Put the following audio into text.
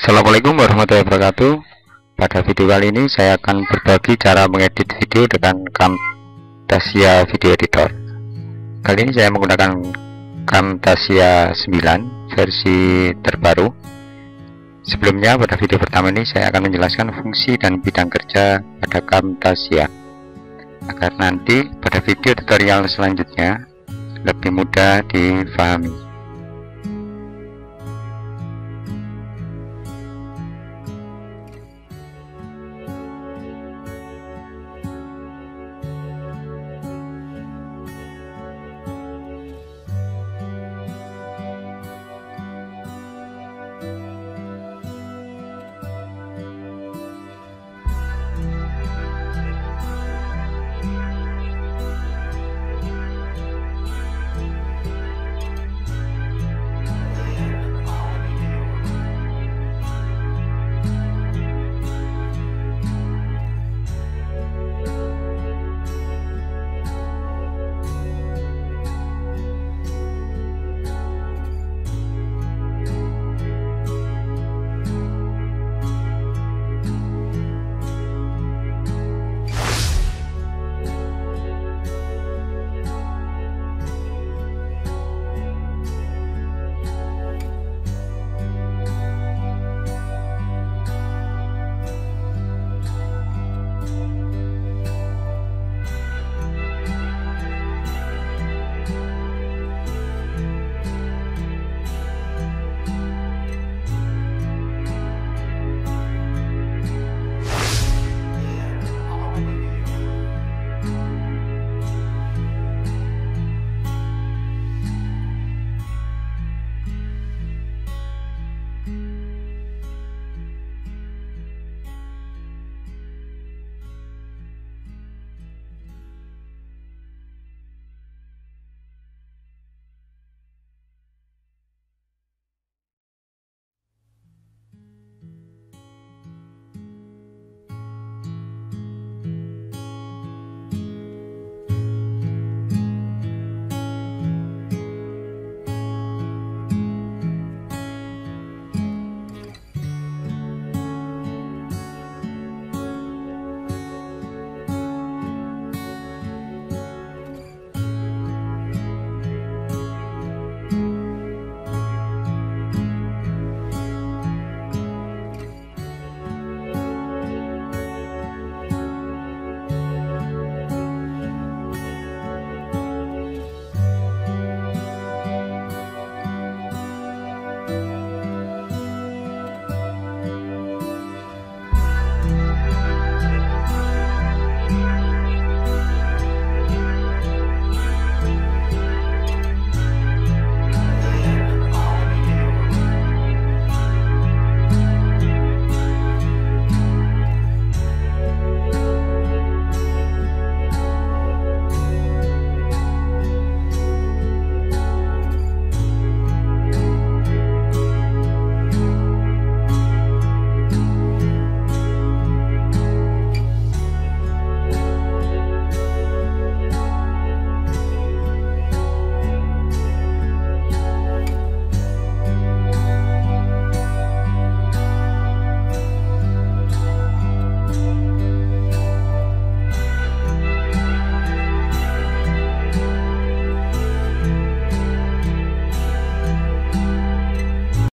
Assalamualaikum warahmatullahi wabarakatuh. Pada video kali ini saya akan berbagi cara mengedit video dengan Camtasia Video Editor. Kali ini saya menggunakan Camtasia 9 versi terbaru. Sebelumnya, pada video pertama ini saya akan menjelaskan fungsi dan bidang kerja pada Camtasia, agar nanti pada video tutorial selanjutnya lebih mudah difahami.